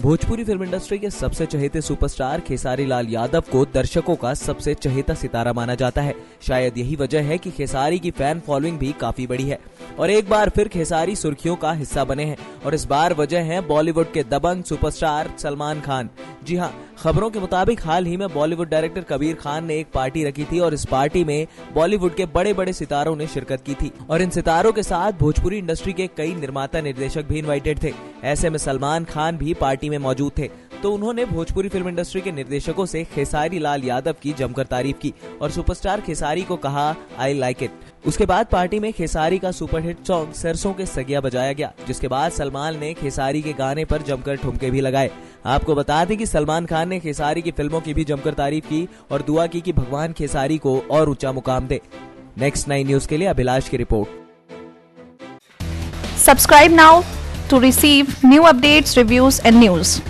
Bhojpuri film industry के सबसे चहेते सुपरस्टार खेसारी लाल यादव को दर्शकों का सबसे चहेता सितारा माना जाता है। शायद यही वजह है कि खेसारी की फैन फॉलोइंग भी काफी बड़ी है और एक बार फिर खेसारी सुर्खियों का हिस्सा बने हैं। और इस बार वजह है बॉलीवुड के दबंग सुपरस्टार सलमान खान। जी हाँ, खबरों के मुताबिक हाल ही में बॉलीवुड डायरेक्टर कबीर खान ने एक पार्टी रखी थी और इस पार्टी में बॉलीवुड के बड़े बड़े सितारों ने शिरकत की थी और इन सितारों के साथ भोजपुरी इंडस्ट्री के कई निर्माता निर्देशक भी इन्वाइटेड थे। ऐसे में सलमान खान भी पार्टी में मौजूद थे तो उन्होंने भोजपुरी फिल्म इंडस्ट्री के निर्देशकों से खेसारी लाल यादव की जमकर तारीफ की और सुपरस्टार खेसारी को कहा आई लाइक इट। उसके बाद पार्टी में खेसारी का सुपरहिट सॉन्ग सरसों के सगिया बजाया गया, जिसके बाद सलमान ने खेसारी के गाने पर जमकर ठुमके भी लगाए। आपको बता दें कि सलमान खान ने खेसारी की फिल्मों की भी जमकर तारीफ की और दुआ की कि भगवान खेसारी को और ऊंचा मुकाम दे। Next9 News के लिए अभिलाष की report. Subscribe now to receive new updates, reviews and news.